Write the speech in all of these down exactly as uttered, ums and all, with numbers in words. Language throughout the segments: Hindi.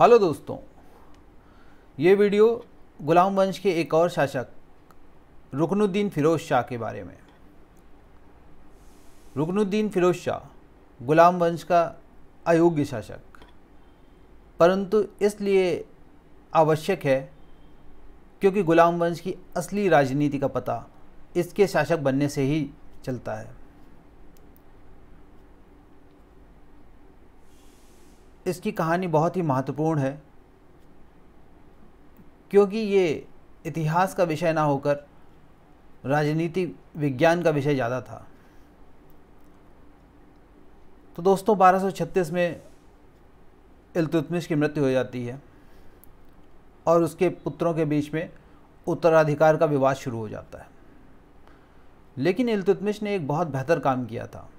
हेलो दोस्तों, ये वीडियो ग़ुलामवंश के एक और शासक रुकनुद्दीन फिरोज शाह के बारे में। रुकनुद्दीन फिरोज शाह ग़ुलामवंश का अयोग्य शासक, परंतु इसलिए आवश्यक है क्योंकि ग़ुलामवंश की असली राजनीति का पता इसके शासक बनने से ही चलता है। इसकी कहानी बहुत ही महत्वपूर्ण है क्योंकि ये इतिहास का विषय ना होकर राजनीति विज्ञान का विषय ज़्यादा था। तो दोस्तों, बारह सौ छत्तीस में इल्तुतमिश की मृत्यु हो जाती है और उसके पुत्रों के बीच में उत्तराधिकार का विवाद शुरू हो जाता है। लेकिन इल्तुतमिश ने एक बहुत बेहतर काम किया था।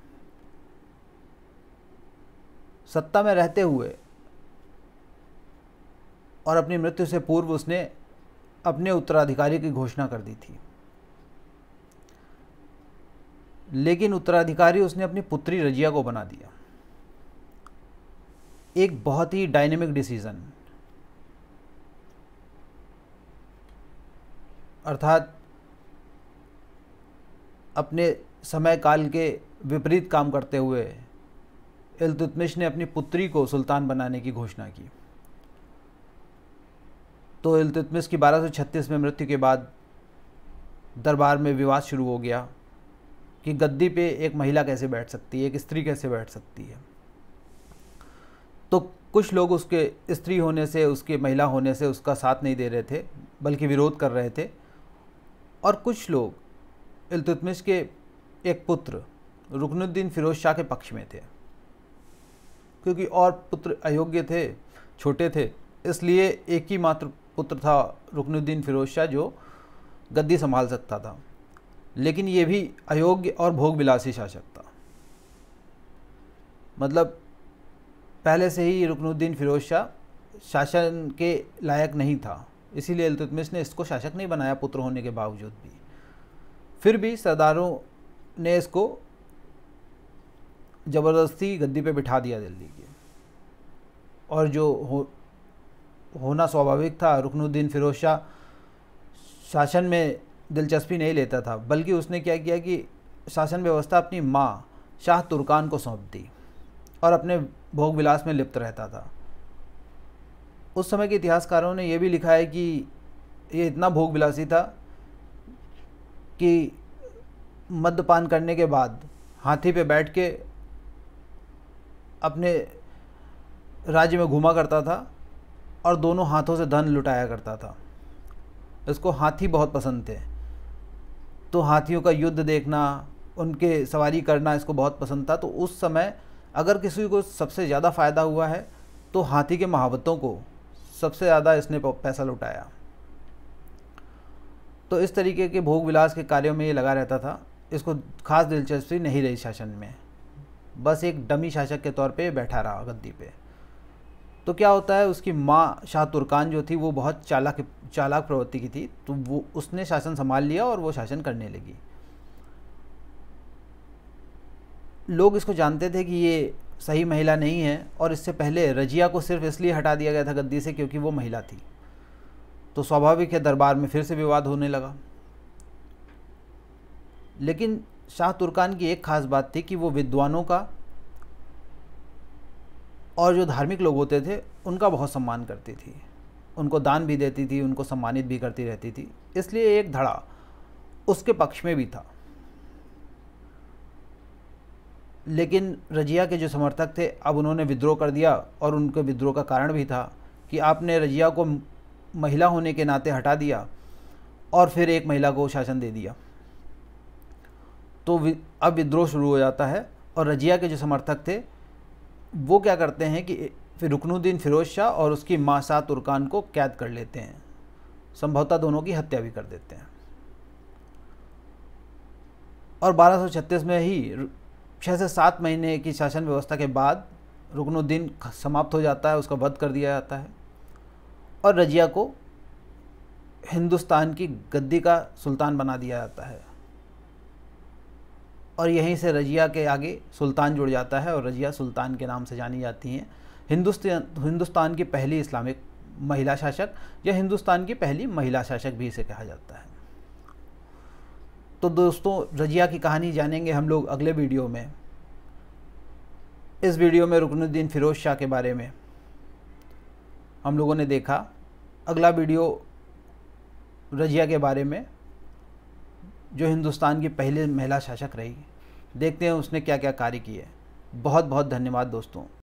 सत्ता में रहते हुए और अपनी मृत्यु से पूर्व उसने अपने उत्तराधिकारी की घोषणा कर दी थी, लेकिन उत्तराधिकारी उसने अपनी पुत्री रजिया को बना दिया। एक बहुत ही डायनेमिक डिसीजन, अर्थात अपने समय काल के विपरीत काम करते हुए इल्तुतमिश ने अपनी पुत्री को सुल्तान बनाने की घोषणा की। तो इल्तुतमिश की बारह सौ छत्तीस में मृत्यु के बाद दरबार में विवाद शुरू हो गया कि गद्दी पे एक महिला कैसे बैठ सकती है, एक स्त्री कैसे बैठ सकती है। तो कुछ लोग उसके स्त्री होने से, उसके महिला होने से उसका साथ नहीं दे रहे थे बल्कि विरोध कर रहे थे, और कुछ लोग इल्तुतमिश के एक पुत्र रुकनुद्दीन फिरोज शाह के पक्ष में थे। क्योंकि और पुत्र अयोग्य थे, छोटे थे, इसलिए एक ही मात्र पुत्र था रुकनुद्दीन फिरोज शाह जो गद्दी संभाल सकता था, लेकिन ये भी अयोग्य और भोगविलासी शासक था। मतलब पहले से ही रुकनुद्दीन फिरोज शाह शासन के लायक नहीं था, इसीलिए इल्तुतमिश ने इसको शासक नहीं बनाया पुत्र होने के बावजूद भी। फिर भी सरदारों ने इसको ज़बरदस्ती गद्दी पे बिठा दिया दिल्ली के, और जो हो, होना स्वाभाविक था, रुकनुद्दीन फिरोज शाह शासन में दिलचस्पी नहीं लेता था, बल्कि उसने क्या किया कि शासन व्यवस्था अपनी माँ शाह तुर्कान को सौंप दी और अपने भोगविलास में लिप्त रहता था। उस समय के इतिहासकारों ने यह भी लिखा है कि ये इतना भोगविलासी था कि मद्यपान करने के बाद हाथी पे बैठ के अपने राज्य में घूमा करता था और दोनों हाथों से धन लुटाया करता था। इसको हाथी बहुत पसंद थे, तो हाथियों का युद्ध देखना, उनके सवारी करना इसको बहुत पसंद था। तो उस समय अगर किसी को सबसे ज़्यादा फ़ायदा हुआ है तो हाथी के महावतों को सबसे ज़्यादा इसने पैसा लुटाया। तो इस तरीके के भोग विलास के कार्यों में ये लगा रहता था, इसको खास दिलचस्पी नहीं रही शासन में, बस एक डमी शासक के तौर पे बैठा रहा गद्दी पे। तो क्या होता है, उसकी माँ शाह तुर्कान जो थी वो बहुत चालाक चालाक प्रवृत्ति की थी, तो वो उसने शासन संभाल लिया और वो शासन करने लगी। लोग इसको जानते थे कि ये सही महिला नहीं है, और इससे पहले रजिया को सिर्फ इसलिए हटा दिया गया था गद्दी से क्योंकि वो महिला थी। तो स्वाभाविक है दरबार में फिर से विवाद होने लगा। लेकिन शाह तुर्कान की एक खास बात थी कि वो विद्वानों का और जो धार्मिक लोग होते थे उनका बहुत सम्मान करती थी, उनको दान भी देती थी, उनको सम्मानित भी करती रहती थी। इसलिए एक धड़ा उसके पक्ष में भी था, लेकिन रजिया के जो समर्थक थे अब उन्होंने विद्रोह कर दिया, और उनके विद्रोह का कारण भी था कि आपने रजिया को महिला होने के नाते हटा दिया और फिर एक महिला को शासन दे दिया। तो अब विद्रोह शुरू हो जाता है, और रजिया के जो समर्थक थे वो क्या करते हैं कि फिर रुकनुद्दीन फिरोज शाह और उसकी माँ शाह तुर्कान को कैद कर लेते हैं, संभवतः दोनों की हत्या भी कर देते हैं। और बारह सौ छत्तीस में ही छः से सात महीने की शासन व्यवस्था के बाद रुकनुद्दीन समाप्त हो जाता है, उसका वध कर दिया जाता है, और रजिया को हिंदुस्तान की गद्दी का सुल्तान बना दिया जाता है। और यहीं से रजिया के आगे सुल्तान जुड़ जाता है, और रजिया सुल्तान के नाम से जानी जाती हैं। हिंदुस्तान हिंदुस्तान की पहली इस्लामिक महिला शासक या हिंदुस्तान की पहली महिला शासक भी इसे कहा जाता है। तो दोस्तों, रजिया की कहानी जानेंगे हम लोग अगले वीडियो में। इस वीडियो में रुकनुद्दीन फिरोज शाह के बारे में हम लोगों ने देखा। अगला वीडियो रजिया के बारे में, जो हिंदुस्तान की पहली महिला शासक रही, देखते हैं उसने क्या क्या कार्य किए। बहुत बहुत धन्यवाद दोस्तों।